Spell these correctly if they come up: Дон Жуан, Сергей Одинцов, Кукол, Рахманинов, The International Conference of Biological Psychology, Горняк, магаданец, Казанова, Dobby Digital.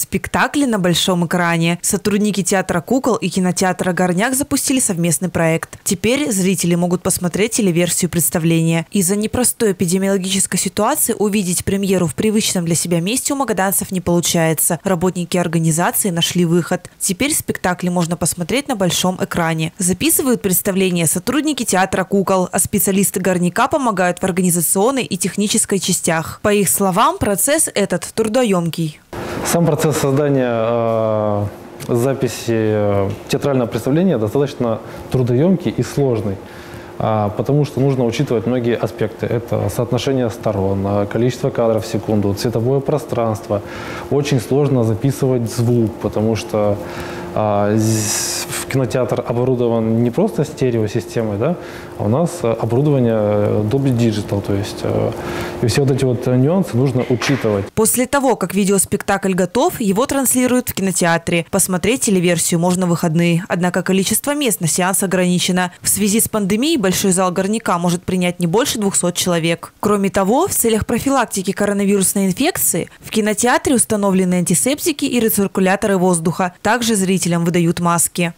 спектакле на большом экране. Сотрудники театра «Кукол» и кинотеатра «Горняк» запустили совместный проект. Теперь зрители могут посмотреть телеверсию представления. Из-за непростой эпидемиологической ситуации увидеть премьеру в привычном для себя месте у магаданцев не получается. Работники организации нашли выход. Теперь спектакли можно посмотреть на большом экране. Записывают представление сотрудники театра «Кукол», а специалисты «Горняка» помогают в организационной и технической частях. По их словам, процесс этот трудоемкий. Сам процесс создания записи театрального представления достаточно трудоемкий и сложный, потому что нужно учитывать многие аспекты. Это соотношение сторон, количество кадров в секунду, цветовое пространство. Очень сложно записывать звук, потому что кинотеатр оборудован не просто стереосистемой, да, а у нас оборудование Dobby Digital, то есть и все вот эти вот нюансы нужно учитывать. После того, как видеоспектакль готов, его транслируют в кинотеатре. Посмотреть телеверсию можно в выходные, однако количество мест на сеанс ограничено. В связи с пандемией большой зал «Горняка» может принять не больше 200 человек. Кроме того, в целях профилактики коронавирусной инфекции в кинотеатре установлены антисептики и рециркуляторы воздуха. Также зрителям выдают маски.